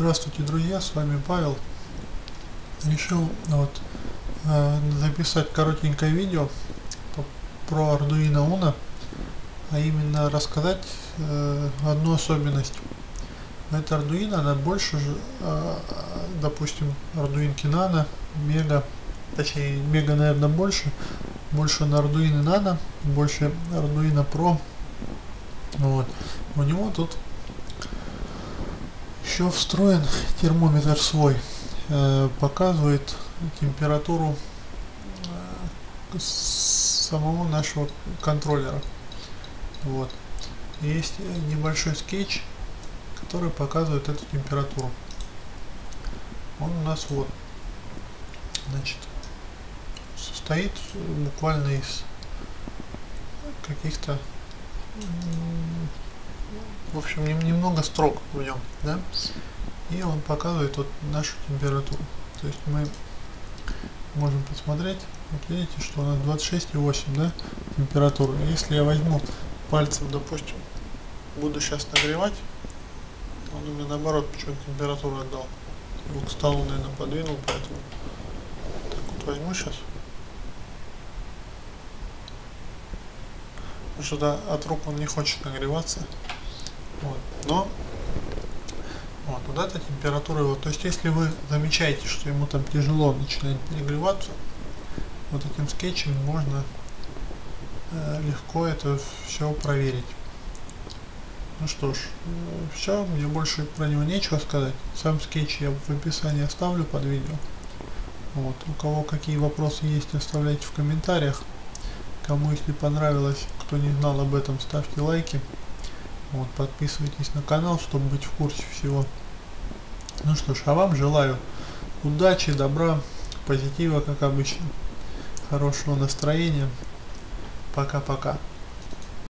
Здравствуйте, друзья, с вами Павел. Решил записать коротенькое видео про Arduino Uno, а именно рассказать одну особенность. Это Arduino, она больше, допустим, Arduino Nano, Mega, точнее, Mega, наверное, больше на Arduino Nano, больше Arduino Pro. Вот. У него тут еще встроен термометр свой, показывает температуру самого нашего контроллера. Вот. Есть небольшой скетч, который показывает эту температуру. Он у нас вот, значит, состоит буквально из каких-то, в общем, немного строк в нем, да? И он показывает вот нашу температуру. То есть мы можем посмотреть, вот видите, что у нас 26,8, да, температура. Если я возьму пальцем, допустим, буду сейчас нагревать, он у меня наоборот почему-то температуру отдал. Его к столу, наверное, подвинул, поэтому так вот возьму сейчас. Что-то от рук он не хочет нагреваться. Вот. Но вот эта температура его. То есть если вы замечаете, что ему там тяжело, начинает перегреваться, вот этим скетчем можно легко это все проверить. Ну что ж, все, мне больше про него нечего сказать. Сам скетч я в описании оставлю под видео. Вот. У кого какие вопросы есть, оставляйте в комментариях. Кому, если понравилось, кто не знал об этом, ставьте лайки. Вот, подписывайтесь на канал, чтобы быть в курсе всего. Ну что ж, а вам желаю удачи, добра, позитива, как обычно, хорошего настроения. Пока-пока.